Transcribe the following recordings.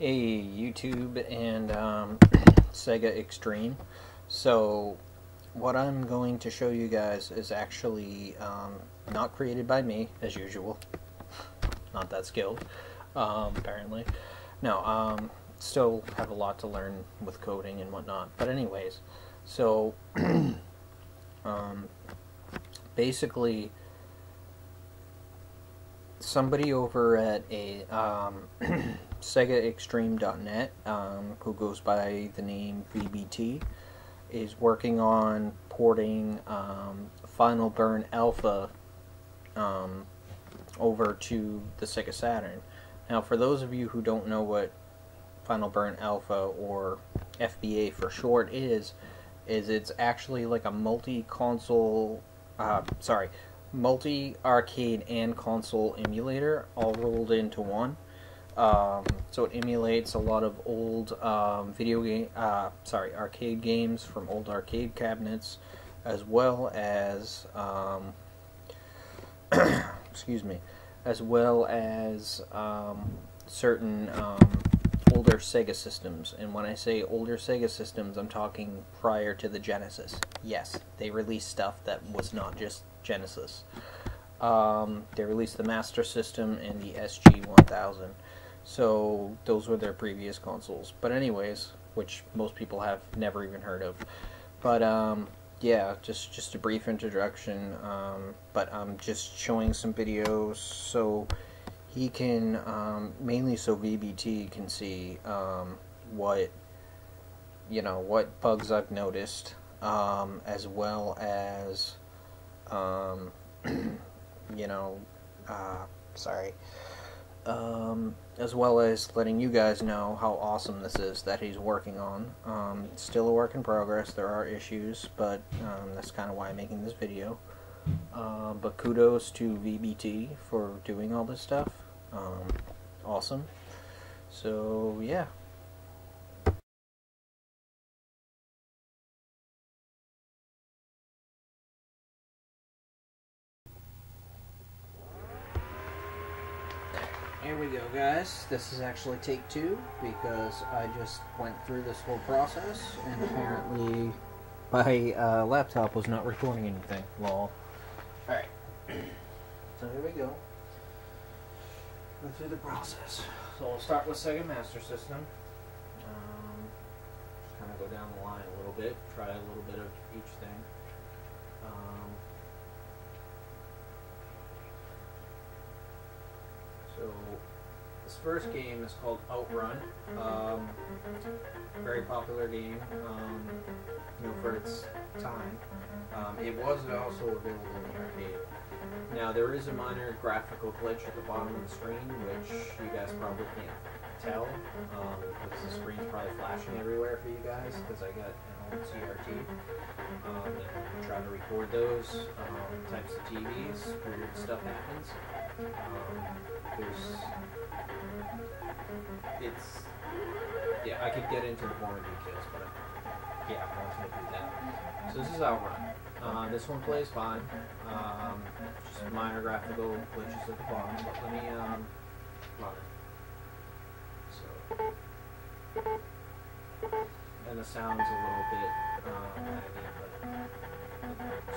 Hey YouTube and Sega Extreme. So what I'm going to show you guys is actually not created by me, as usual. Not that skilled, apparently. No, still have a lot to learn with coding and whatnot. But anyways, so basically somebody over at a SegaExtreme.net, who goes by the name VBT, is working on porting Final Burn Alpha over to the Sega Saturn. Now, for those of you who don't know what Final Burn Alpha, or FBA for short, is it's actually like a multi-console, sorry, multi-arcade and console emulator all rolled into one. So it emulates a lot of old arcade games from old arcade cabinets, as well as excuse me, as well as certain older Sega systems. And when I say older Sega systems, I'm talking prior to the Genesis. Yes, they released stuff that was not just Genesis. They released the Master System and the SG-1000. So those were their previous consoles, but anyways, which most people have never even heard of. But yeah, just a brief introduction, but I'm just showing some videos so he can mainly so VBT can see what, you know, what bugs I've noticed, as well as you know, as well as letting you guys know how awesome this is that he's working on. It's still a work in progress, there are issues, but that's kind of why I'm making this video. But kudos to VBT for doing all this stuff. Awesome. So yeah. Here we go, guys. This is actually take two, because I just went through this whole process and apparently my laptop was not recording anything. Lol. Alright. So here we go. Go through the process. So we'll start with Sega Master System. Just kind of go down the line a little bit, try a little bit of each thing. So this first game is called OutRun. Very popular game, you know, for its time. It was also available in the arcade. Now there is a minor graphical glitch at the bottom of the screen, which you guys probably can't tell, because the screen's probably flashing everywhere for you guys, because I got an old CRT. And try to record those types of TVs, weird stuff happens. I could get into the more details, but yeah, I want to do that. So this is OutRun. This one plays fine. Just minor graphical glitches at the bottom, but let me run it. So, and the sound's a little bit idea, but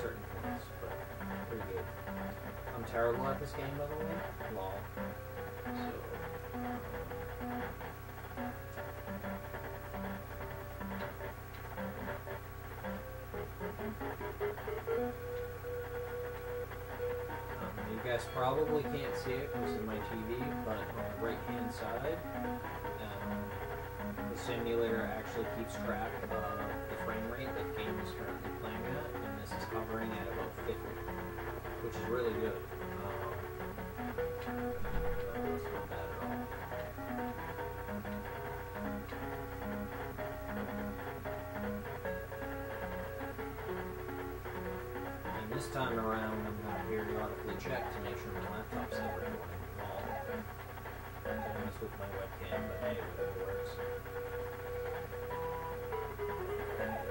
certain points, but pretty good. I'm terrible at this game, by the way. Lol. So. You guys probably can't see it because of my TV, but on the right-hand side, the simulator actually keeps track of the frame rate that the game is currently playing at, and this is hovering at about 50, which is really good. That's not bad at all. And this time around, I'm going to periodically check to make sure my laptop's never going wrong. I'm doing this with my webcam, but hey, it works.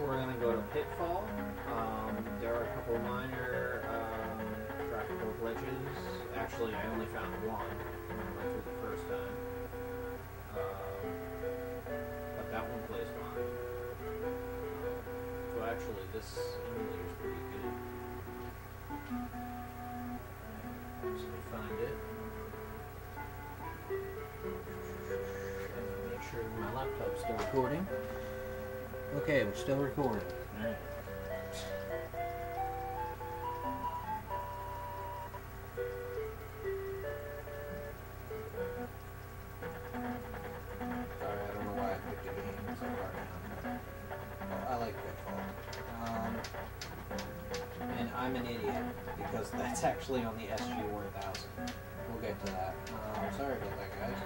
We're going to go to Pitfall. There are a couple minor graphical glitches. Actually, I only found one when I went through the first time. But that one plays fine. Well, actually, this emulator is pretty good. So we find it. Make sure my laptop's still recording. Okay, we're still recording. All right. Sorry, I don't know why I picked the game so far down. Well, I like Pitfall. And I'm an idiot because that's actually on the SG-1000. We'll get to that. Sorry about that, guys.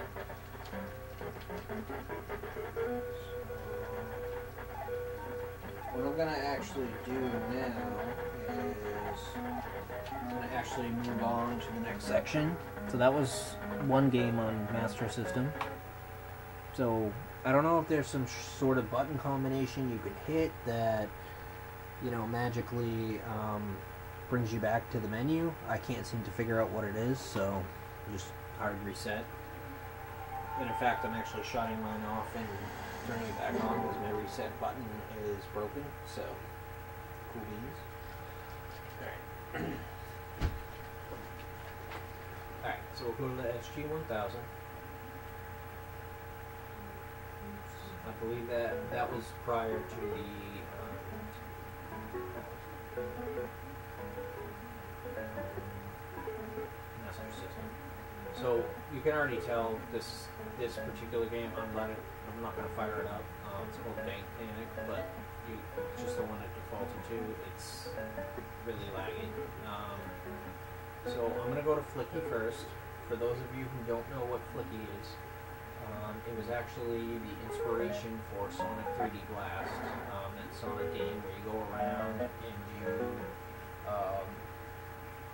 What I'm going to actually do now is I'm going to actually move on to the next section. So that was one game on Master System. So I don't know if there's some sort of button combination you can hit that, you know, magically brings you back to the menu. I can't seem to figure out what it is, so just hard reset. And in fact, I'm actually shutting mine off and turning it back on because my reset button is broken, so cool beans. Alright. Alright, so we'll go to the SG-1000. I believe that was prior to the... Master System. So you can already tell this particular game, I'm not going to fire it up. It's called Bank Panic, but it's just the one it defaulted to. It's really lagging. So I'm going to go to Flicky first. For those of you who don't know what Flicky is, it was actually the inspiration for Sonic 3D Blast. That Sonic game where you go around and you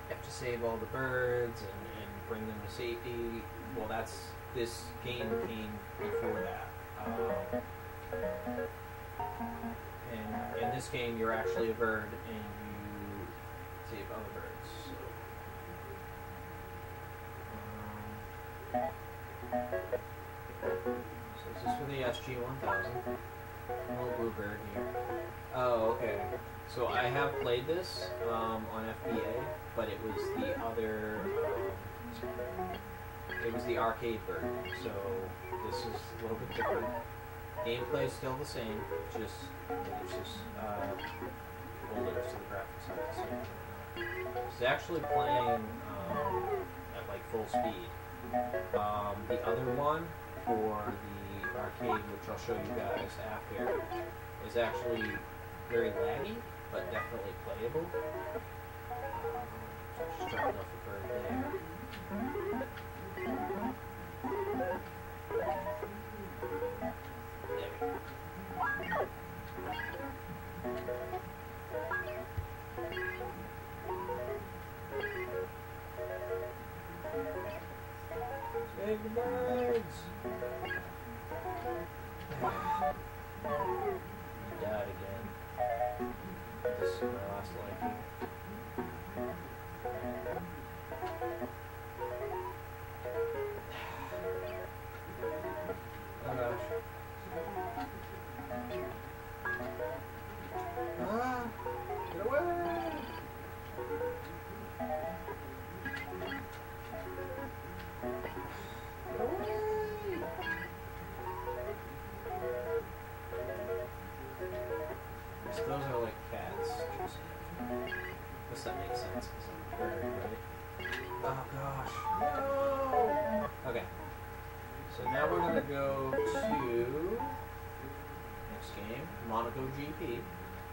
have to save all the birds and bring them to safety. Well, this game came before that. And in this game, you're actually a bird and you save other birds. So this is for the SG-1000. Little blue bird here. Oh, okay. So I have played this on FBA, but it was the other. It was the arcade version, so this is a little bit different. Gameplay is still the same, it's just older, so the graphics aren't the same. It's actually playing at like full speed. The other one for the arcade, which I'll show you guys after, is actually very laggy, but definitely playable. Just dropped off a bird there. Save the birds! You died again. This is my last life. Oh gosh. Ah! Get away! Oh gosh. No! Okay. So now we're gonna go to next game, Monaco GP.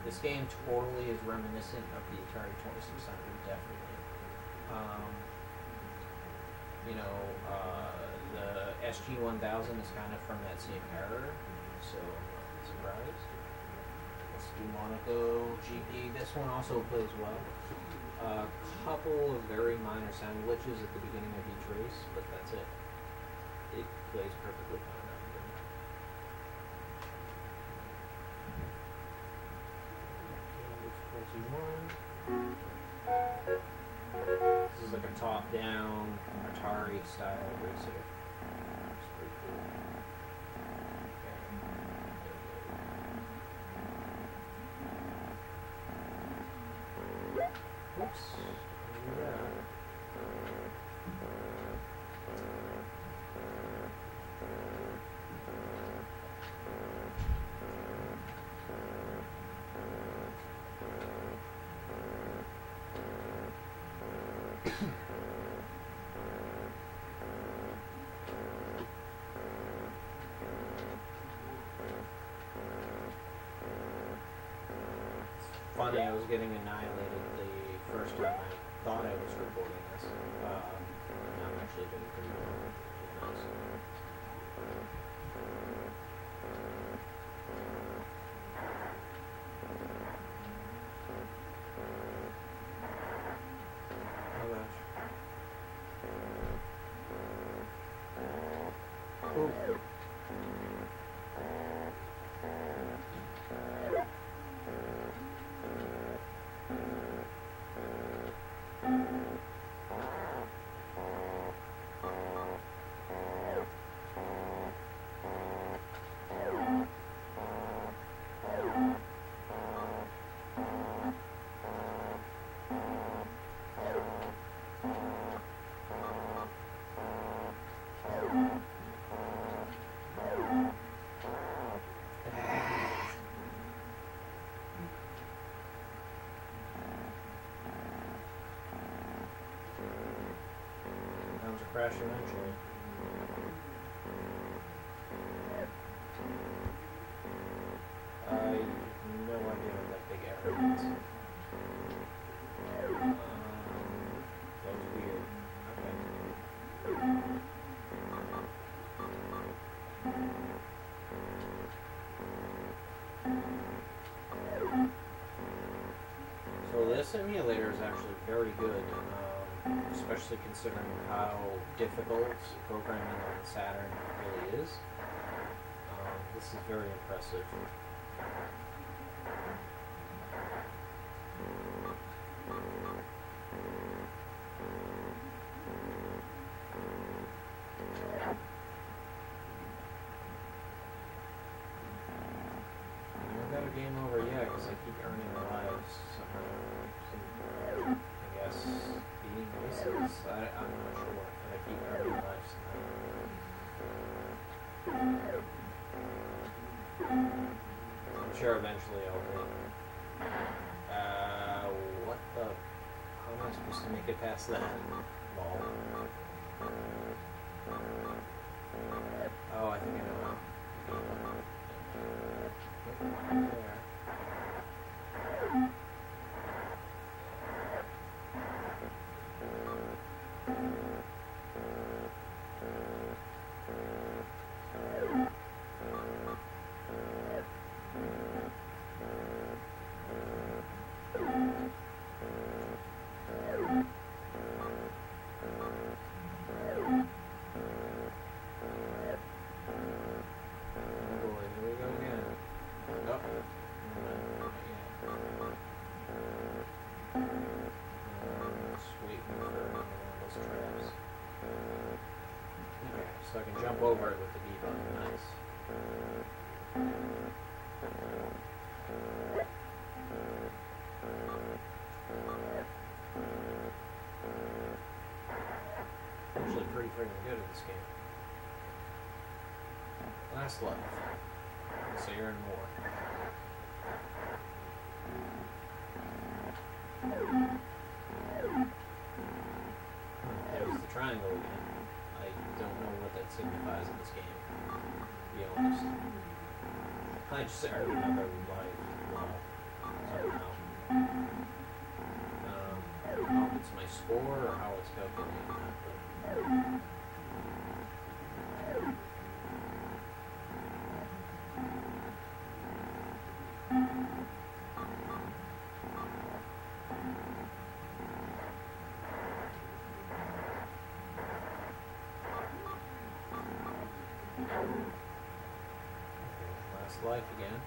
This game totally is reminiscent of the Atari 2600, definitely. You know, the SG-1000 is kind of from that same era, so I'm surprised. Let's do Monaco GP. This one also plays well. A couple of very minor sound glitches at the beginning of each race, but that's it. It plays perfectly fine. This is like a top-down Atari style racer. It's pretty cool. Okay. Oops. Yeah. Funny, I was getting annihilated the first time I thought I was recording this. Now I'm actually doing pretty well. Nice. Crash eventually. I have no idea what that big error is. That was weird. Okay. So this simulator is actually very good. Especially considering how difficult programming on Saturn really is. This is very impressive. I got a game over, yeah, because I keep earning lives somehow. I guess. I'm not sure, but I keep having lives. I'm sure eventually I'll win. What the? How am I supposed to make it past that? Ball. Oh, I think I know. There. So I can jump over it with the B button. Nice. Actually pretty freaking good at this game. Last left. So you're in war. signifies in this game, to be honest. I just remember every life. How it's my score or how it's calculated. Life again.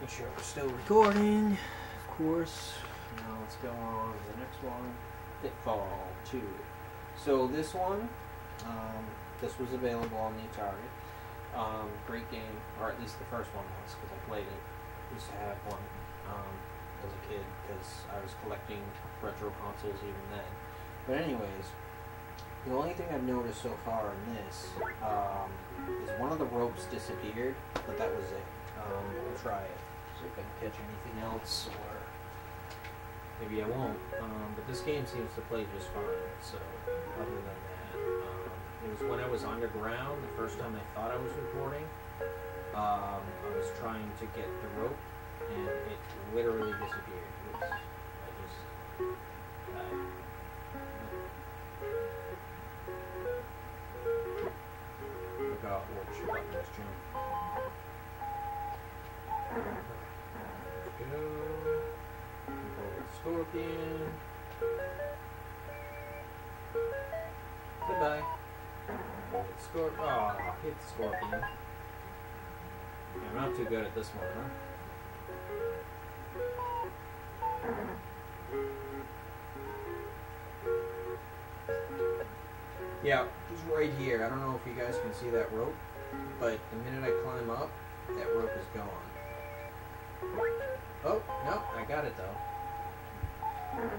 Make sure we're still recording, of course. Now let's go on to the next one, Pitfall 2. So this one, this was available on the Atari. Great game, or at least the first one was, because I played it. Used to have one as a kid, because I was collecting retro consoles even then. But anyways, the only thing I've noticed so far in this is one of the ropes disappeared, but that was it. We'll try it. See if I can catch anything else, or maybe I won't. But this game seems to play just fine. So other than that, it was when I was underground the first time I thought I was recording. I was trying to get the rope, and it literally disappeared. Oops. I forgot which button was tuned. Go. Scorpion. Goodbye. Scorpion. Oh, hit the scorpion. Yeah, I'm not too good at this one, huh? Yeah, he's right here. I don't know if you guys can see that rope, but the minute I climb up, that rope is gone. Oh, no, I got it though.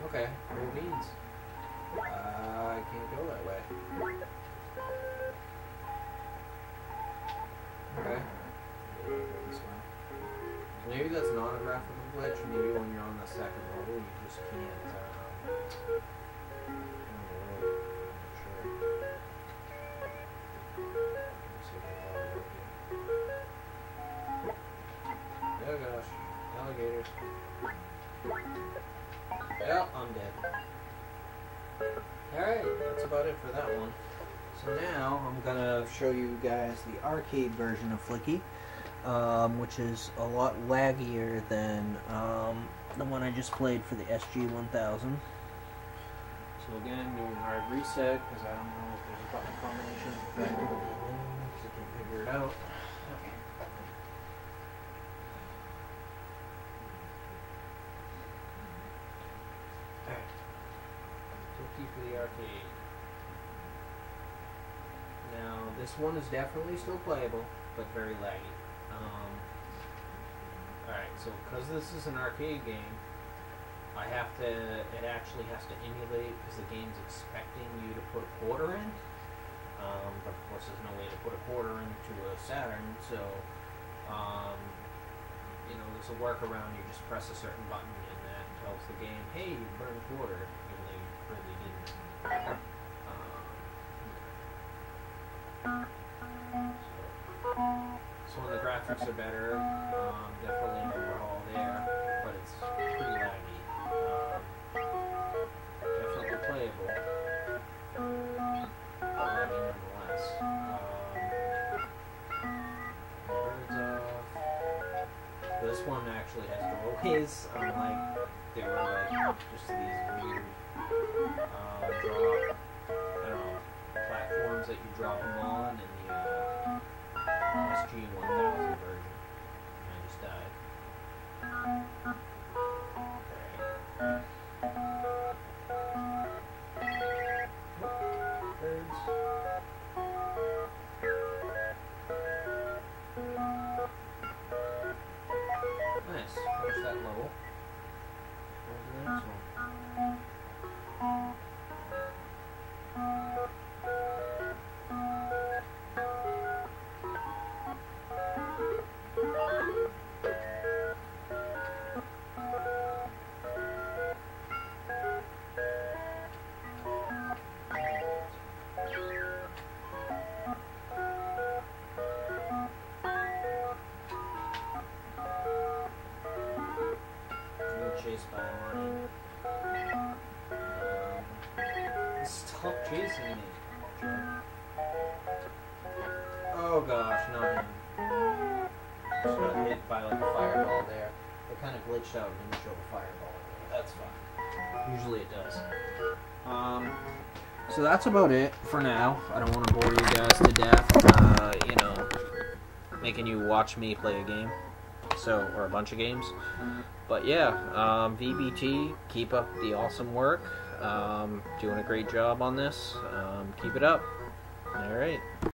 Okay, no beans. I can't go that way. Okay. This way. Maybe that's not a graphical glitch. Maybe when you're on the second level, you just can't. Oh gosh, alligator. Well, I'm dead. Alright, that's about it for that one. So now I'm gonna show you guys the arcade version of Flicky, which is a lot laggier than the one I just played for the SG-1000. So again, doing hard reset because I don't know if there's a button combination effect or anything, so I can figure it out. For the arcade. Now this one is definitely still playable, but very laggy. Alright, so because this is an arcade game, it actually has to emulate, because the game's expecting you to put a quarter in, but of course there's no way to put a quarter into a Saturn, so you know, there's a workaround. You just press a certain button and that tells the game, hey, you burn a quarter. Really didn't. So when the graphics are better, definitely overall there, but it's pretty laggy. Definitely playable. Laggy nonetheless. Birds off. This one actually has doorways, unlike they were like just these weird drop, I don't know, platforms that you drop them on, and the SG-1000 version. And I just died. Chased by a lion. Stop chasing me. Oh gosh, not him. Just got hit by like a fireball there. It kind of glitched out and didn't show a fireball. That's fine. Usually it does. So that's about it for now. I don't want to bore you guys to death. You know, making you watch me play a game. So, or a bunch of games. But yeah, VBT, keep up the awesome work. Doing a great job on this. Keep it up. All right.